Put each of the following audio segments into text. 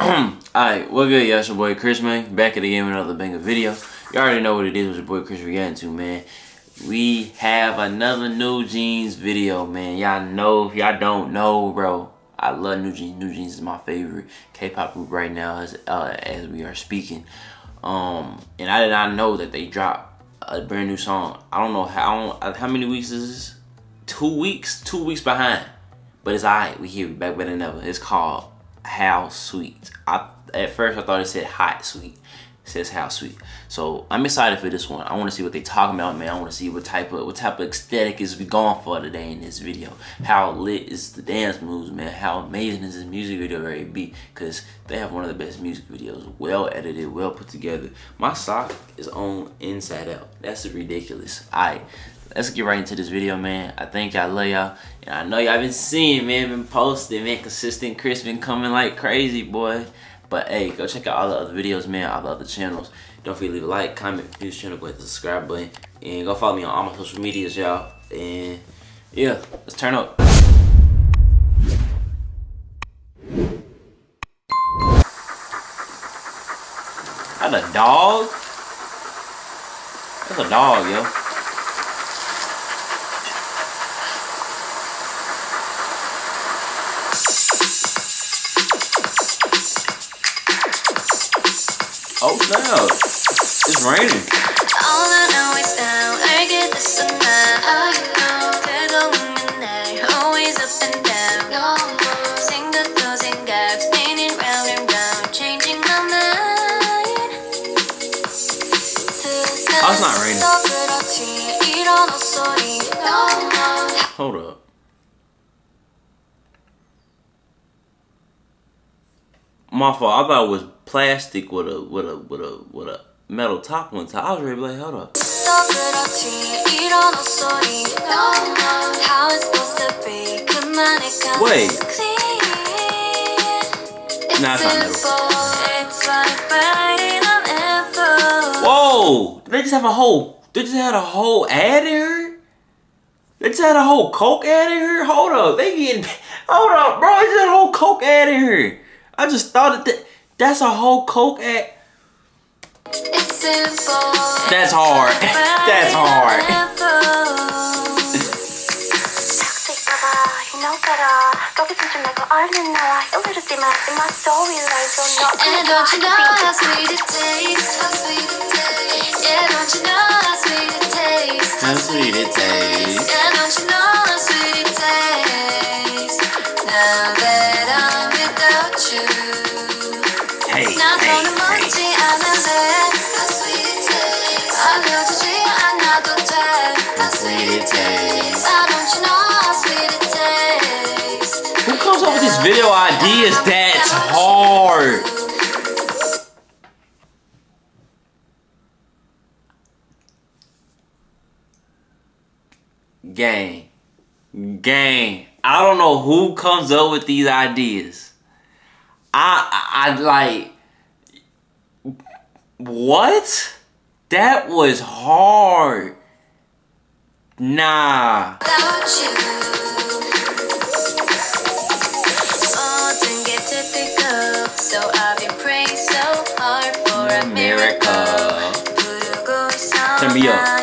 Alright, what's good, y'all? It's your boy Chris, man. Back at the game with another banger video. You already know what it is with your boy Chris. We got into, man. We have another New Jeans video, man. Y'all know, if y'all don't know, bro, I love New Jeans. New Jeans is my favorite K-pop group right now as we are speaking. And I did not know that they dropped a brand new song. I don't know how many weeks is this? 2 weeks? 2 weeks behind. But it's alright. We here back better than ever. It's called How Sweet. At first I thought it said Hot Sweet. It says How Sweet. So I'm excited for this one. I want to see what they talking about, man. I want to see what type of aesthetic is we going for today in this video. How lit is the dance moves, man? How amazing is this music video going to be? Because they have one of the best music videos. Well edited, well put together. My sock is on inside out. That's ridiculous. Alright. Let's get right into this video, man. I think I love y'all. And I know y'all been seeing, man, been posting, man. Consistent Chris been coming like crazy, boy. But hey, go check out all the other videos, man, all the other channels. Don't forget to leave a like, comment, hit this channel button, hit the subscribe button. And go follow me on all my social medias, y'all. And yeah, let's turn up. That's a dog? That's a dog, yo. Oh, no. It's raining. All I know is now I get the sun now. I know that all in there, always up and down. No more 생각도 생각, spinning round and round, changing my mind. Oh, it's not raining. Hold up. My fault. I thought it was plastic with a metal top on top. I was really like, hold up. Wait. Nah, it's not metal. Whoa! They just had a whole ad in here? They just had a whole Coke ad in here? Hold up. Hold up, bro. They just had a whole Coke ad in here. I just thought that that's a whole Coke ad. That's hard. That's hard. How sweet it tastes. Video ideas, that's hard. Gang. Gang. I don't know who comes up with these ideas. I like... What? That was hard. Nah. So I've been praying so hard for a miracle. Turn me up.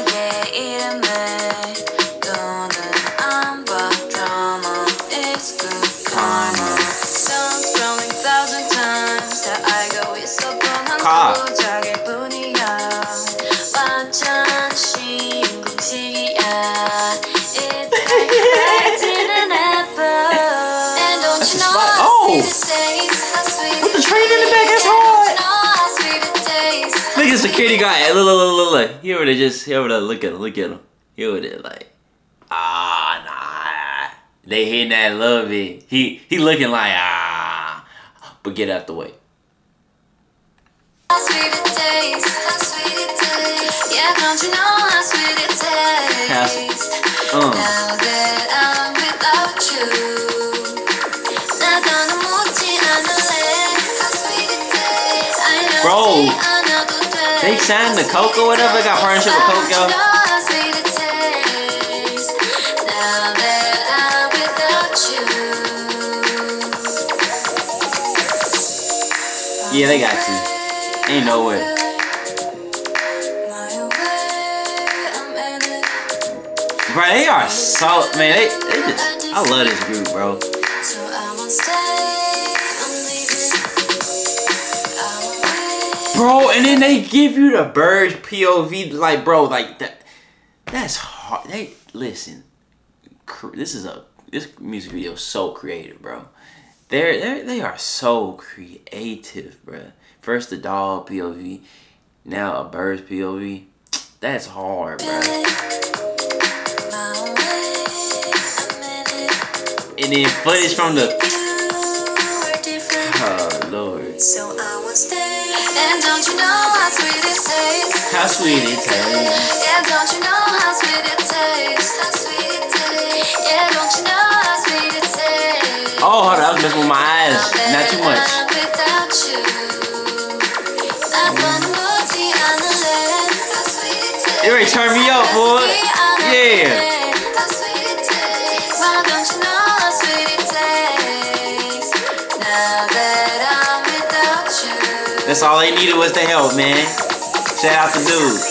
Songs growing 1,000 times that I go with so security guy, look. He over there, look at him. He over there, like, nah. They hitting that love it. He looking like, but get out the way. How sweet it tastes. How sweet it tastes. Yeah, don't you know how sweet it tastes? Now that I'm without you. Bro. They signed the Coke or whatever, got partnership with Coke, yo. Yeah, they got you. Ain't no way. Bro, they are so, man, they just, I love this group, bro. Bro, and then they give you the bird POV, like, bro, like, that's hard. They, listen, this music video is so creative, bro. They are so creative, bro. First the dog POV, now a bird POV. That's hard, bro. And then footage from the, oh, Lord. So I was there. And don't you know how sweet it tastes? How sweet it tastes. Yeah, don't you know how sweet it tastes? How sweet it tastes. Yeah, don't you know how sweet it tastes? Oh, hold on, I was messing with my eyes. Not too much. Without you, it already turned me up, boy. Yeah. That's all they needed was the help, man. Shout out to dudes.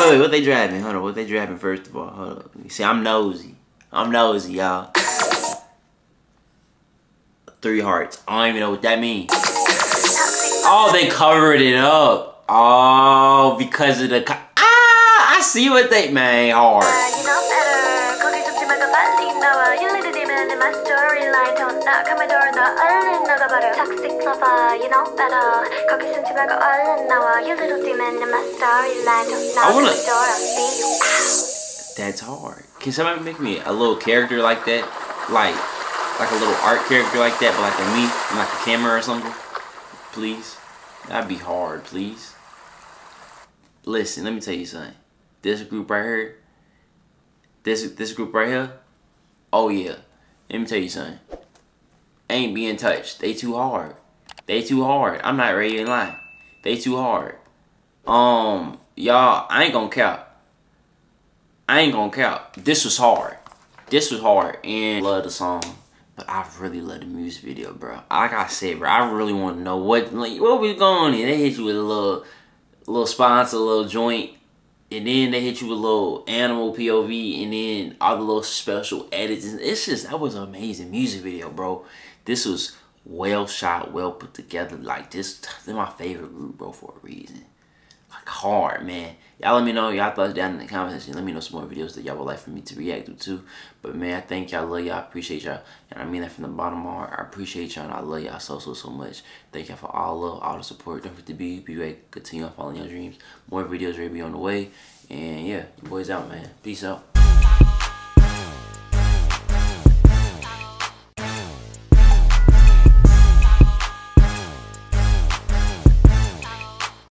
Wait, what they driving? Hold on, what they driving first of all? Hold on. See, I'm nosy. I'm nosy, y'all. 3 hearts. I don't even know what that means. Oh, they covered it up. Oh, because of the... I see what they... Man, hard. I wanna... That's hard. Can somebody make me a little character like that? Like a little art character like that, but like a me, like a camera or something? Please? That'd be hard, please. Listen, let me tell you something. This group right here, this group right here, oh yeah. Let me tell you something. Ain't being touched. They too hard. They too hard. I'm not ready to lie. They too hard. Y'all, I ain't gonna cap. I ain't gonna cap. This was hard. This was hard. And I love the song. But I really love the music video, bro. Like I said, bro, I really want to know what, like, what we going in. They hit you with a little sponsor, a little joint. And then they hit you with a little animal POV. And then all the little special edits. It's just, that was an amazing music video, bro. This was well shot, well put together. Like, this, they're my favorite group, bro, for a reason. Like, hard, man. Y'all let me know y'all thoughts down in the comment section. Let me know some more videos that y'all would like for me to react to. But, man, I thank y'all. Love y'all. Appreciate y'all. And I mean that from the bottom of my heart. I appreciate y'all, and I love y'all so much. Thank y'all for all love, all the support. Don't forget to be great. Continue on following your dreams. More videos will be on the way. And, yeah, your boys out, man. Peace out.